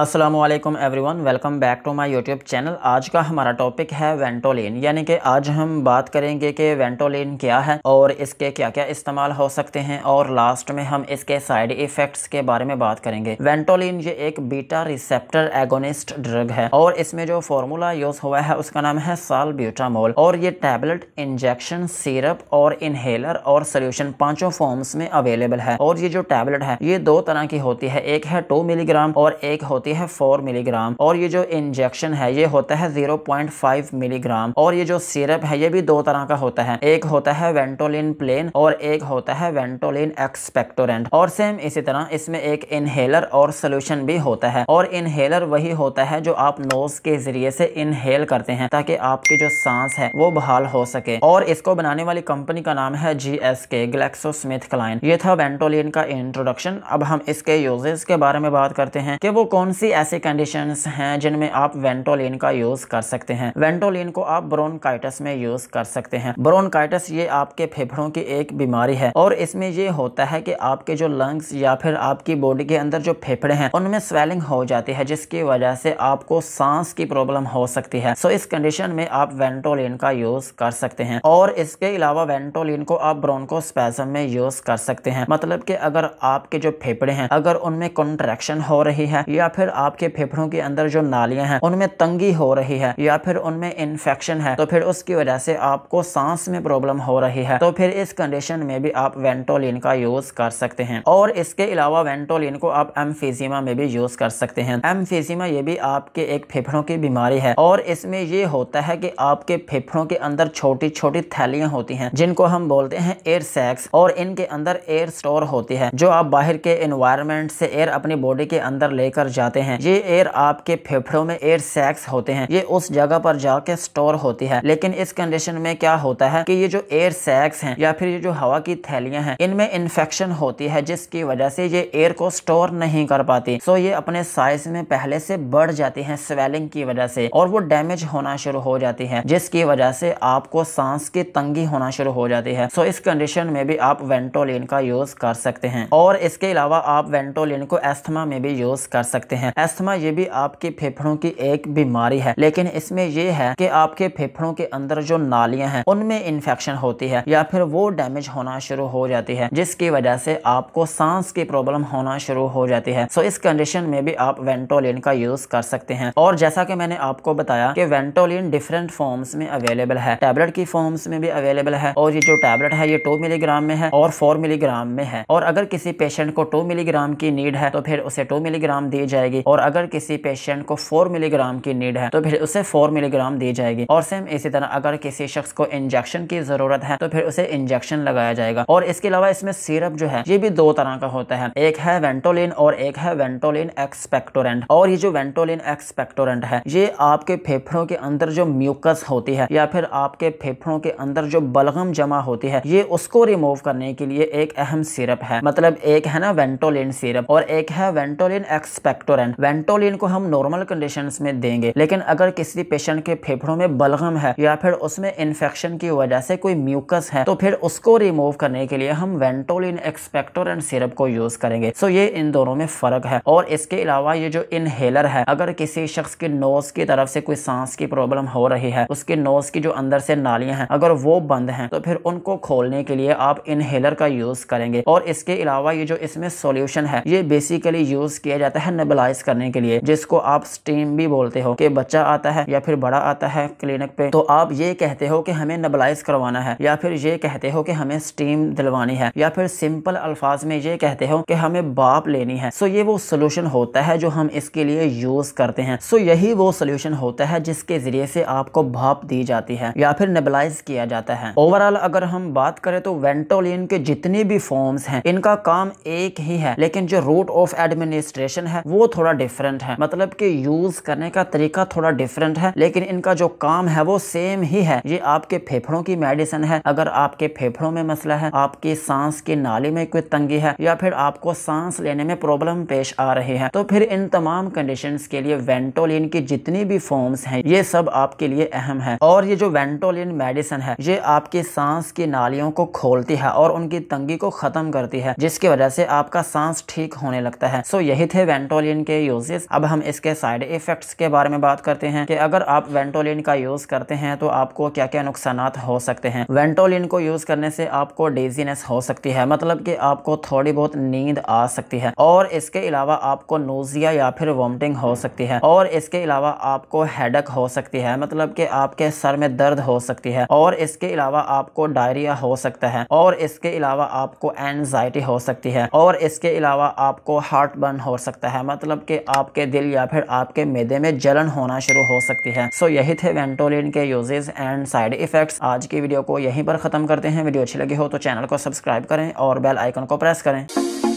अस्सलामुअलैकुम everyone, welcome back to my YouTube channel. आज का हमारा टॉपिक है वेंटोलिन, यानी कि आज हम बात करेंगे कि वेंटोलिन क्या है और इसके क्या क्या इस्तेमाल हो सकते हैं, और लास्ट में हम इसके साइड इफ़ेक्ट्स के बारे में बात करेंगे। वेंटोलिन ये एक बीटा रिसेप्टर एगोनिस्ट ड्रग है और इसमें जो फार्मूला यूज़ हुआ है उसका नाम है साल्ब्यूटामोल, और ये टैबलेट, इंजेक्शन, सिरप और इन्हेलर और सोल्यूशन पाँचों फॉर्म्स में अवेलेबल है। और ये जो टैबलेट है ये दो तरह की होती है, एक है 2 मिलीग्राम और एक है 4 मिलीग्राम, और ये जो इंजेक्शन है ये होता है 0.5 मिलीग्राम। और ये जो सिरप है ये भी दो तरह का होता है, एक होता है वेंटोलिन प्लेन और एक होता है वेंटोलिन एक्सपेक्टोरेंट। और सेम इसी तरह इसमें एक इनहेलर और सोल्यूशन भी होता है, और इनहेलर वही होता है जो आप नोज के जरिए से इनहेल करते हैं ताकि आपकी जो सांस है वो बहाल हो सके। और इसको बनाने वाली कंपनी का नाम है GSK, ग्लैक्सोस्मिथक्लाइन। ये था वेंटोलिन का इंट्रोडक्शन। अब हम इसके यूजेस के बारे में बात करते हैं कि वो कौन सी ऐसी कंडीशंस हैं जिनमें आप वेंटोलिन का यूज कर सकते हैं। वेंटोलिन को आप ब्रोनकाइटिस में यूज कर सकते हैं। ब्रोनकाइटिस ये आपके फेफड़ों की एक बीमारी है, और इसमें ये होता है कि आपके जो लंग्स या फिर आपकी बॉडी के अंदर जो फेफड़े हैं उनमें स्वेलिंग हो जाती है, जिसकी वजह से आपको सांस की प्रॉब्लम हो सकती है। सो इस कंडीशन में आप वेंटोलिन का यूज कर सकते हैं। और इसके अलावा वेंटोलिन को आप ब्रोंकोस्पैज्म में यूज कर सकते हैं, मतलब कि अगर आपके जो फेफड़े हैं अगर उनमें कॉन्ट्रैक्शन हो रही है या फिर आपके फेफड़ों के अंदर जो नालियां हैं उनमें तंगी हो रही है या फिर उनमें इन्फेक्शन है तो फिर उसकी वजह से आपको सांस में प्रॉब्लम हो रही है, तो फिर इस कंडीशन में भी आप वेंटोलिन का यूज कर सकते हैं। और इसके अलावा वेंटोलिन को आप एम्फीजीमा में भी यूज कर सकते हैं। एम्फीजीमा ये भी आपके एक फेफड़ों की बीमारी है, और इसमें ये होता है कि आपके फेफड़ों के अंदर छोटी छोटी थैलियां होती हैं जिनको हम बोलते हैं एयर सैक्स, और इनके अंदर एयर स्टोर होती है जो आप बाहर के एनवायरमेंट से एयर अपनी बॉडी के अंदर लेकर जाते हैं। ये एयर आपके फेफड़ों में एयर सैक्स होते हैं, ये उस जगह पर जाके स्टोर होती है। लेकिन इस कंडीशन में क्या होता है कि ये जो एयर सैक्स हैं या फिर ये जो हवा की थैलियां हैं इनमें इन्फेक्शन होती है, जिसकी वजह से ये एयर को स्टोर नहीं कर पाती। सो ये अपने साइज में पहले से बढ़ जाती है स्वेलिंग की वजह से, और वो डैमेज होना शुरू हो जाती है, जिसकी वजह से आपको सांस की तंगी होना शुरू हो जाती है। सो इस कंडीशन में भी आप वेंटोलिन का यूज कर सकते हैं। और इसके अलावा आप वेंटोलिन को एस्थमा में भी यूज कर सकते हैं। एस्थमा ये भी आपके फेफड़ों की एक बीमारी है, लेकिन इसमें ये है कि आपके फेफड़ों के अंदर जो नालियां हैं उनमें इन्फेक्शन होती है या फिर वो डैमेज होना शुरू हो जाती है, जिसकी वजह से आपको सांस की प्रॉब्लम होना शुरू हो जाती है। सो इस कंडीशन में भी आप वेंटोलिन का यूज कर सकते हैं। और जैसा कि मैंने आपको बताया कि वेंटोलिन डिफरेंट फॉर्म्स में अवेलेबल है, टैबलेट की फॉर्म्स में भी अवेलेबल है, और ये जो टैबलेट है ये 2 मिलीग्राम में है और 4 मिलीग्राम में है। और अगर किसी पेशेंट को 2 मिलीग्राम की नीड है तो फिर उसे 2 मिलीग्राम दी जाएगी, और अगर किसी पेशेंट को 4 मिलीग्राम की नीड है तो फिर उसे 4 मिलीग्राम दी जाएगी। और सेम इसी तरह अगर किसी शख्स को इंजेक्शन की जरूरत है तो फिर उसे इंजेक्शन लगाया जाएगा। और इसके अलावा इसमें सिरप जो है ये भी दो तरह का होता है, एक है वेंटोलिन और एक है वेंटोलिन एक्सपेक्टोरेंट। और ये जो वेंटोलिन एक्सपेक्टोरेंट है ये आपके फेफड़ों के अंदर जो म्यूकस होती है या फिर आपके फेफड़ों के अंदर जो बलगम जमा होती है ये उसको रिमूव करने के लिए एक अहम सिरप है। मतलब एक है ना वेंटोलिन सिरप और एक है वेंटोलिन एक्सपेक्टोरेंट। वेंटोलिन को हम नॉर्मल कंडीशंस में देंगे, लेकिन अगर किसी पेशेंट के फेफड़ों में बलगम है या फिर उसमें इन्फेक्शन की वजह से कोई म्यूकस है तो फिर उसको रिमूव करने के लिए हम वेंटोलिन एक्सपेक्टोरेंट सिरप को यूज करेंगे। सो ये इन दोनों में फर्क है। और इसके अलावा ये जो इनहेलर है, अगर किसी शख्स की नोज की तरफ से कोई सांस की प्रॉब्लम हो रही है, उसके नोज की जो अंदर से नालियां हैं अगर वो बंद है तो फिर उनको खोलने के लिए आप इनहेलर का यूज करेंगे। और इसके अलावा ये जो इसमें सोल्यूशन है ये बेसिकली यूज किया जाता है नेबुलाइज करने के लिए, जिसको आप स्टीम भी बोलते हो कि बच्चा आता है या फिर बड़ा आता है क्लिनिक पे तो आप ये कहते हो कि हमें नेबुलाइज करवाना है, या फिर ये कहते हो कि हमें स्टीम दिलवानी है, या फिर सिंपल अल्फाज में ये कहते हो कि हमें भाप लेनी है। सो ये वो सोल्यूशन होता है जो हम इसके लिए यूज करते हैं। सो यही वो सोल्यूशन होता है जिसके जरिए से आपको भाप दी जाती है या फिर नेबुलाइज किया जाता है। ओवरऑल अगर हम बात करें तो वेंटोलिन के जितने भी फॉर्म्स हैं इनका काम एक ही है, लेकिन जो रूट ऑफ एडमिनिस्ट्रेशन है वो थोड़ा डिफरेंट है, मतलब कि यूज करने का तरीका थोड़ा डिफरेंट है, लेकिन इनका जो काम है वो सेम ही है। ये आपके फेफड़ों की मेडिसिन है। अगर आपके फेफड़ों में मसला है, आपकी सांस की नाली में कोई तंगी है, या फिर आपको सांस लेने में प्रॉब्लम पेश आ रही है, तो फिर इन तमाम कंडीशंस के लिए वेंटोलिन की जितनी भी फॉर्म्स हैं ये सब आपके लिए अहम है। और ये जो वेंटोलिन मेडिसिन है ये आपकी सांस की नालियों को खोलती है और उनकी तंगी को खत्म करती है, जिसकी वजह से आपका सांस ठीक होने लगता है। सो यही थे वेंटोलिन वेंटोलिन के यूजेस। अब हम इसके साइड इफेक्ट्स के बारे में बात करते हैं कि अगर आप वेंटोलिन का यूज करते हैं तो आपको क्या क्या नुकसान हो सकते हैं। वेंटोलिन को यूज करने से आपको डेजीनेस हो सकती है, मतलब कि आपको थोड़ी बहुत नींद आ सकती है, और इसके अलावा आपको नोजिया या फिर वॉमिटिंग हो सकती है, और इसके अलावा आपको हेडेक हो सकती है, मतलब कि आपके सर में दर्द हो सकती है, और इसके अलावा आपको डायरिया हो सकता है, और इसके अलावा आपको एंजाइटी हो सकती है, और इसके अलावा आपको हार्ट बर्न हो सकता है, मतलब कि आपके दिल या फिर आपके मैदे में जलन होना शुरू हो सकती है। सो यही थे वेंटोलिन के यूजेस एंड साइड इफेक्ट्स। आज की वीडियो को यहीं पर खत्म करते हैं। वीडियो अच्छी लगी हो तो चैनल को सब्सक्राइब करें और बेल आइकन को प्रेस करें।